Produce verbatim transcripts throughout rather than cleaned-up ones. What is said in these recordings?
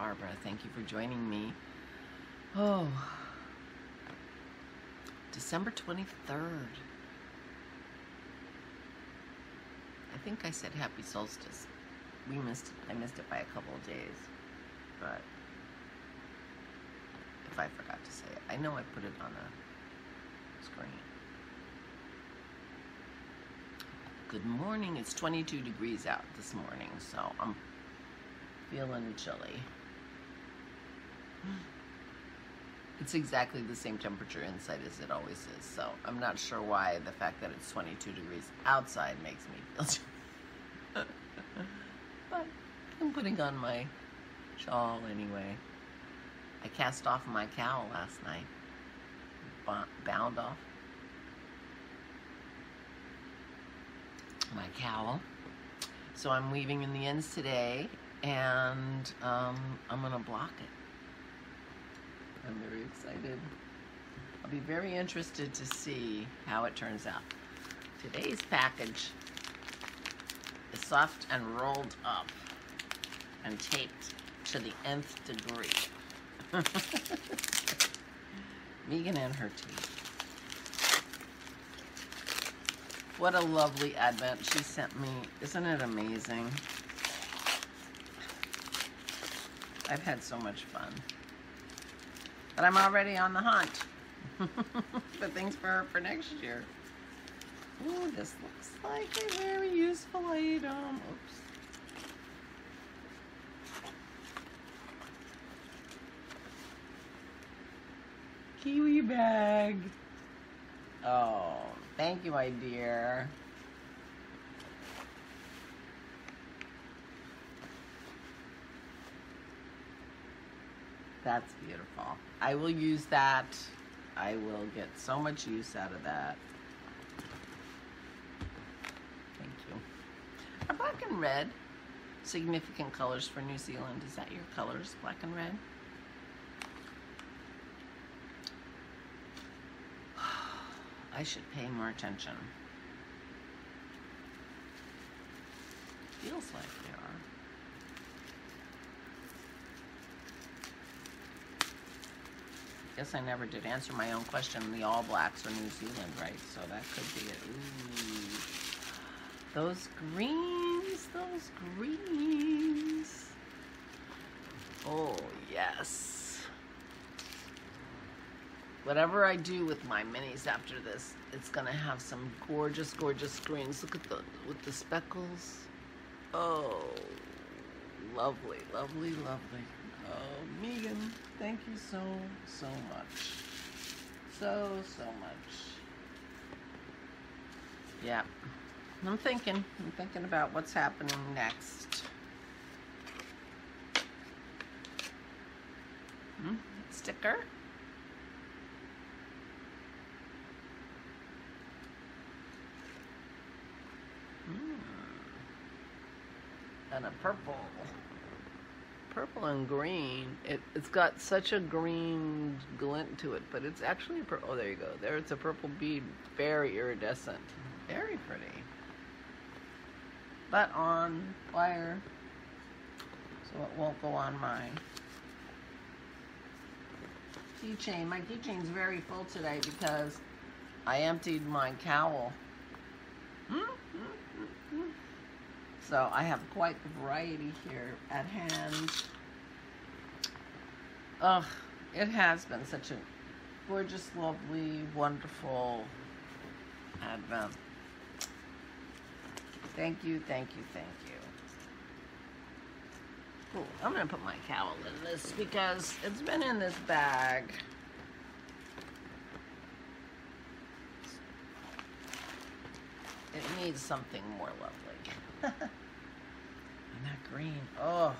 Barbara. Thank you for joining me. Oh, December twenty-third. I think I said happy solstice. We missed it. I missed it by a couple of days, but if I forgot to say it, I know I put it on a screen. Good morning. It's twenty-two degrees out this morning, so I'm feeling chilly. It's exactly the same temperature inside as it always is, so I'm not sure why the fact that it's twenty-two degrees outside makes me feel chilly. But I'm putting on my shawl anyway. I cast off my cowl last night. Bound off my cowl. So I'm weaving in the ends today, and um, I'm gonna block it. I'm very excited. I'll be very interested to see how it turns out. Today's package is soft and rolled up and taped to the nth degree. Megan and her teeth. What a lovely advent she sent me. Isn't it amazing? I've had so much fun. But I'm already on the hunt for things for her for next year. Ooh, this looks like a very useful item. Oops. Kiwi bag. Oh. Thank you, my dear. That's beautiful. I will use that. I will get so much use out of that. Thank you. Are black and red significant colors for New Zealand? Is that your colors, black and red? I should pay more attention. Feels like they are. Guess I never did answer my own question. The All Blacks are New Zealand, right? So that could be it. Ooh. Those greens, those greens. Oh, yes. Whatever I do with my minis after this, it's gonna have some gorgeous, gorgeous greens. Look at the, with the speckles. Oh, lovely, lovely, lovely. Oh, Megan, thank you so, so much. So, so much. Yeah, I'm thinking, I'm thinking about what's happening next. Hmm, sticker. And a purple. Purple and green. It, it's got such a green glint to it, but it's actually a purple. Oh, there you go. There, it's a purple bead. Very iridescent. Very pretty. But on wire, so it won't go on mine. Keychain. My keychain's very full today because I emptied my cowl. Mm-hmm. So I have quite the variety here at hand. Ugh, it has been such a gorgeous, lovely, wonderful advent. Thank you, thank you, thank you. Cool. I'm gonna put my cowl in this because it's been in this bag. It needs something more lovely. And that green, oh,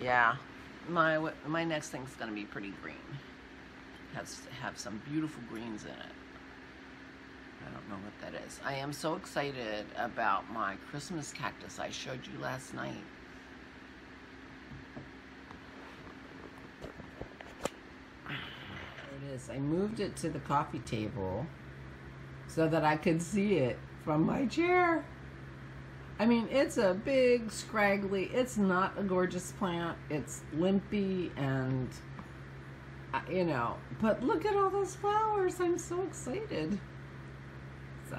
yeah. My my next thing's gonna be pretty green. Has to have some beautiful greens in it. I don't know what that is. I am so excited about my Christmas cactus I showed you last night. There it is. I moved it to the coffee table so that I could see it from my chair. I mean, it's a big, scraggly, it's not a gorgeous plant. It's limpy and, you know, but look at all those flowers. I'm so excited. So,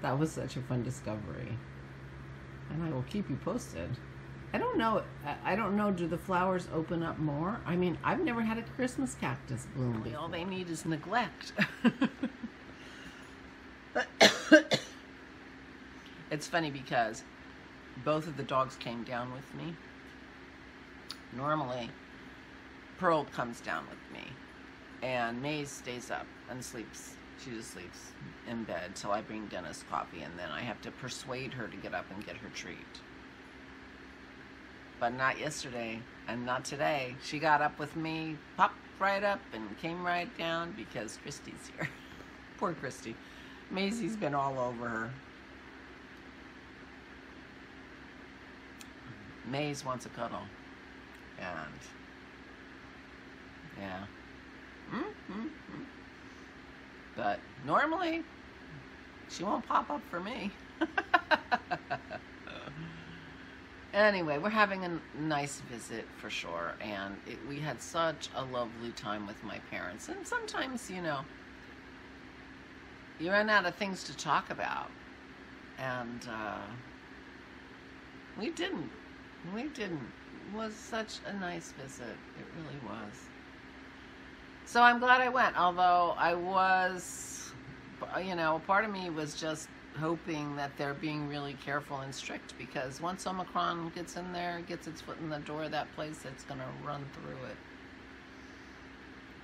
that was such a fun discovery. And I will keep you posted. I don't know, I don't know, do the flowers open up more? I mean, I've never had a Christmas cactus bloom before. All they need is neglect. It's funny because both of the dogs came down with me. Normally, Pearl comes down with me, and Maze stays up and sleeps. She just sleeps in bed till I bring Dennis coffee, and then I have to persuade her to get up and get her treat. But not yesterday, and not today. She got up with me, popped right up, and came right down because Christy's here. Poor Christy. Maisie's been all over her. Maze wants a cuddle, and yeah, mm-hmm. But normally she won't pop up for me. Anyway, we're having a nice visit for sure, and it, we had such a lovely time with my parents. And sometimes, you know, you run out of things to talk about, and uh, we didn't. We didn't. It was such a nice visit. It really was. So I'm glad I went, although I was, you know, part of me was just hoping that they're being really careful and strict, because once Omicron gets in there, gets its foot in the door of that place, it's going to run through it.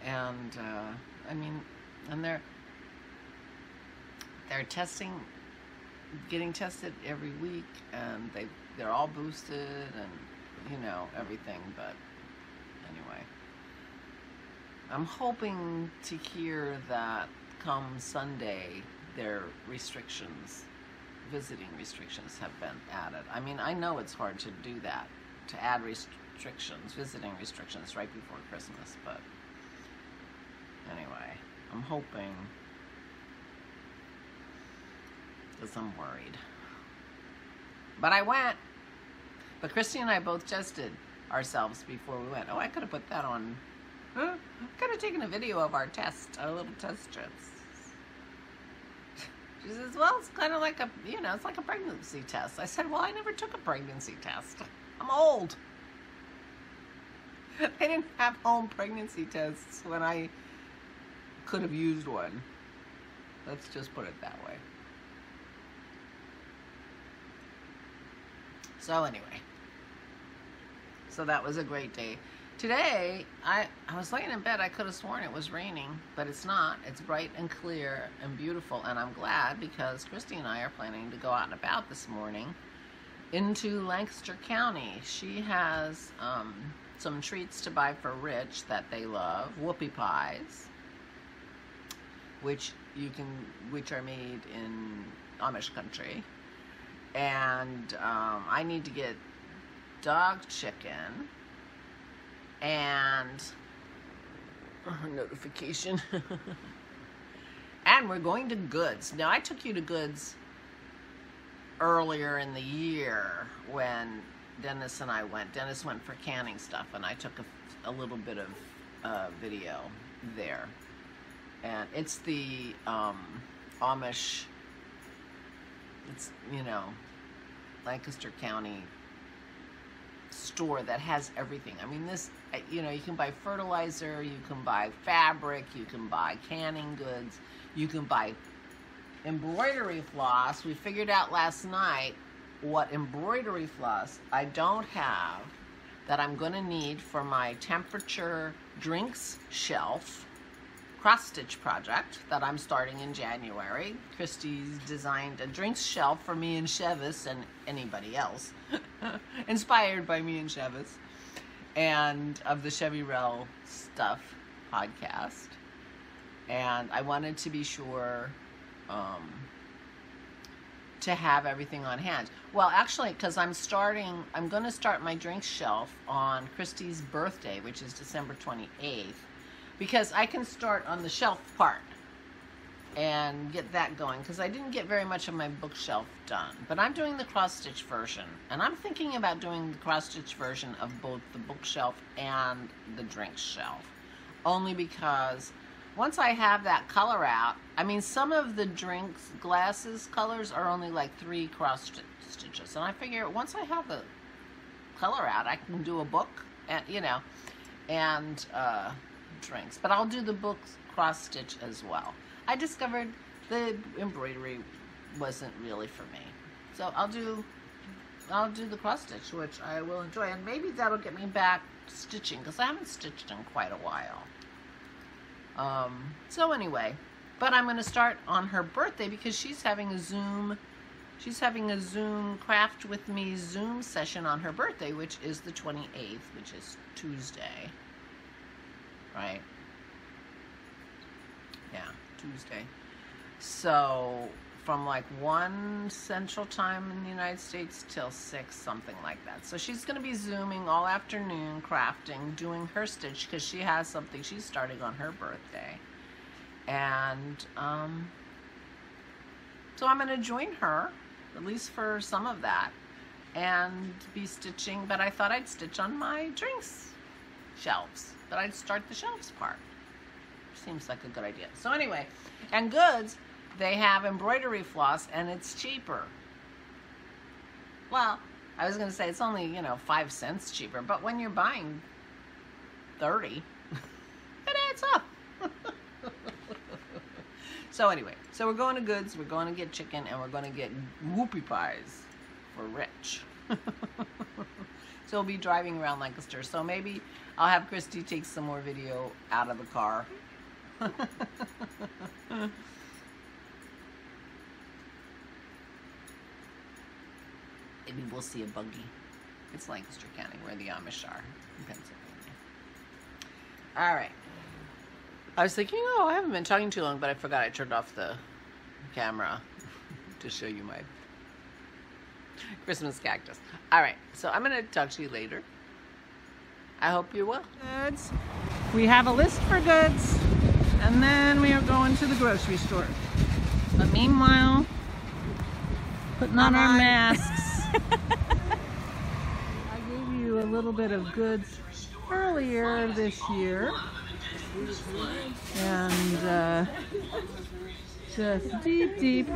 And, uh, I mean, and they're, they're testing, getting tested every week, and they they're all boosted and, you know, everything. But anyway, I'm hoping to hear that come Sunday their restrictions, visiting restrictions, have been added. I mean, I know it's hard to do that, to add restrictions, visiting restrictions right before Christmas, but anyway, I'm hoping, because I'm worried. But I went. But Christy and I both tested ourselves before we went. Oh, I could have put that on. Huh? Could have taken a video of our test, our little test strips. She says, well, it's kind of like a, you know, it's like a pregnancy test. I said, well, I never took a pregnancy test. I'm old. They didn't have home pregnancy tests when I could have used one. Let's just put it that way. So anyway, so that was a great day. Today, I, I was laying in bed. I could have sworn it was raining, but it's not. It's bright and clear and beautiful, and I'm glad, because Christy and I are planning to go out and about this morning into Lancaster County. She has um, some treats to buy for Rich that they love, whoopie pies, which you can, which are made in Amish country. And um, I need to get dog chicken and oh, notification. And we're going to Goods. Now, I took you to Goods earlier in the year when Dennis and I went. Dennis went for canning stuff, and I took a, a little bit of uh, video there. And it's the um, Amish... It's, you know, Lancaster County store that has everything. I mean, this, you know, you can buy fertilizer, you can buy fabric, you can buy canning goods, you can buy embroidery floss. We figured out last night what embroidery floss I don't have that I'm going to need for my temperature drinks shelf cross-stitch project that I'm starting in January. Christy's designed a drinks shelf for me and Chevis and anybody else, inspired by me and Chevis, and of the Chevy Rel Stuff podcast. And I wanted to be sure um, to have everything on hand. Well, actually, because I'm starting, I'm going to start my drinks shelf on Christy's birthday, which is December twenty-eighth. Because I can start on the shelf part and get that going, because I didn't get very much of my bookshelf done. But I'm doing the cross-stitch version, and I'm thinking about doing the cross-stitch version of both the bookshelf and the drink shelf, only because once I have that color out, I mean, some of the drinks glasses colors are only like three cross stitches, and I figure once I have the color out, I can do a book, and you know, and uh, drinks. But I'll do the book cross stitch as well. I discovered the embroidery wasn't really for me, so I'll do I'll do the cross stitch, which I will enjoy, and maybe that'll get me back stitching, because I haven't stitched in quite a while. Um, so anyway, but I'm going to start on her birthday, because she's having a Zoom, she's having a Zoom craft with me Zoom session on her birthday, which is the twenty-eighth, which is Tuesday, right? Yeah, Tuesday. So from like one central time in the United States till six, something like that. So she's going to be Zooming all afternoon, crafting, doing her stitch, because she has something she's starting on her birthday. And um, so I'm going to join her, at least for some of that, and be stitching. But I thought I'd stitch on my drinks shelves, but I'd start the shelves part. Seems like a good idea. So anyway, and Goods, they have embroidery floss, and it's cheaper. Well, I was going to say it's only, you know, five cents cheaper, but when you're buying thirty, it adds up. So anyway, so we're going to Goods, we're going to get chicken, and we're going to get whoopie pies. We're rich. So we'll be driving around Lancaster, so maybe I'll have Christy take some more video out of the car. Maybe we'll see a buggy. It's Lancaster County, where the Amish are, in Pennsylvania. All right. I was thinking, oh, I haven't been talking too long, but I forgot I turned off the camera to show you my Christmas cactus. All right, so I'm going to talk to you later. I hope you're well. Goods. We have a list for Goods, and then we are going to the grocery store. But meanwhile, putting on our masks. I gave you a little bit of Goods earlier this year, and uh, just deep, deep,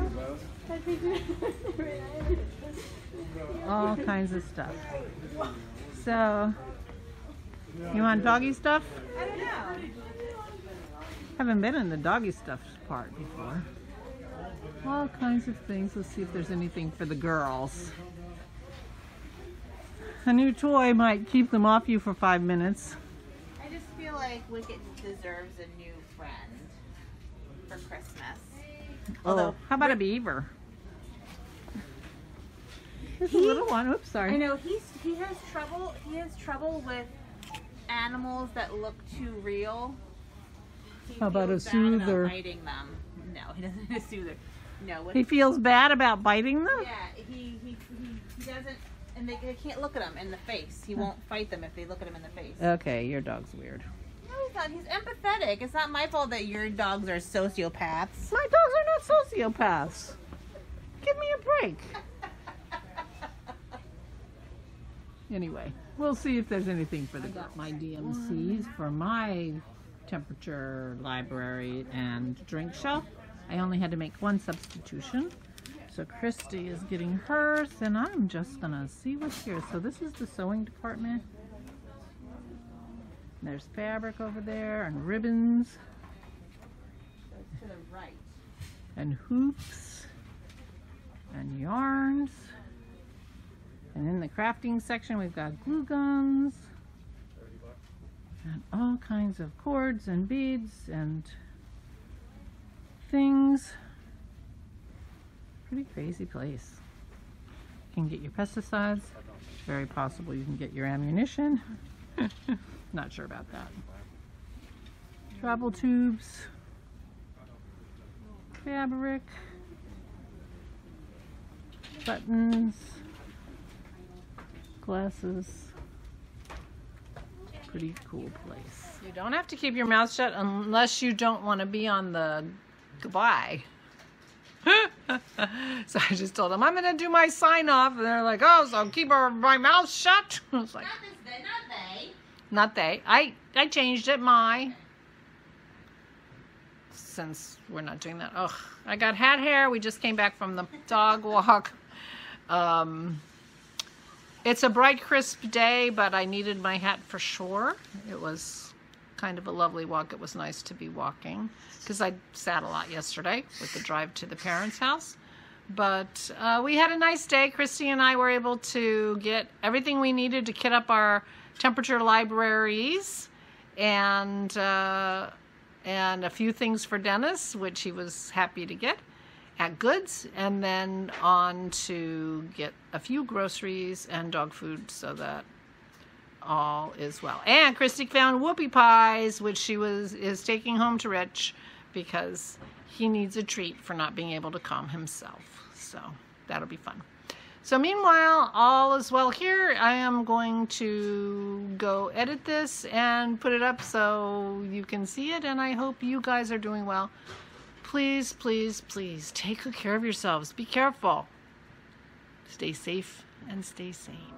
all kinds of stuff. So, you want doggy stuff? I don't know. Haven't been in the doggy stuff part before. All kinds of things. Let's see if there's anything for the girls. A new toy might keep them off you for five minutes. I just feel like Wicket deserves a new friend for Christmas. Although, oh, how about a beaver? There's he, a little one. Oops, sorry. I know he's he has trouble. He has trouble with animals that look too real. He How about a soother? About biting them. No, he doesn't a soother. No. What he if, feels bad about biting them? Yeah, he he, he, he doesn't, and they, they can't look at him in the face. He won't fight them if they look at him in the face. Okay, your dog's weird. No, he's not. He's empathetic. It's not my fault that your dogs are sociopaths. My dogs are not sociopaths. Give me a break. Anyway, we'll see if there's anything for the I got my D M Cs for my temperature library and drink shelf. I only had to make one substitution. So Christy is getting hers, and I'm just gonna see what's here. So this is the sewing department. There's fabric over there, and ribbons. That's to the right. And hoops, and yarns. And in the crafting section, we've got glue guns, and all kinds of cords and beads and things. Pretty crazy place. You can get your pesticides. It's very possible you can get your ammunition. Not sure about that. Travel tubes, fabric, buttons, glasses. Pretty cool place. You don't have to keep your mouth shut unless you don't want to be on the Goodbye. So I just told them, I'm going to do my sign off. And they're like, oh, so keep our, my mouth shut. I was like, not, this, they, not they. Not they. I, I changed it, my. Since we're not doing that. Ugh. I got hat hair. We just came back from the dog walk. Um, it's a bright, crisp day, but I needed my hat for sure. It was kind of a lovely walk. It was nice to be walking because I sat a lot yesterday with the drive to the parents' house. But uh, we had a nice day. Christy and I were able to get everything we needed to kit up our temperature libraries and uh, and a few things for Dennis, which he was happy to get at Goods, and then on to get a few groceries and dog food so that all is well. And Christy found whoopie pies, which she was is taking home to Rich because he needs a treat for not being able to calm himself. So that'll be fun. So meanwhile, all is well here. I am going to go edit this and put it up so you can see it, and I hope you guys are doing well. Please, please, please take good care of yourselves. Be careful. Stay safe and stay sane.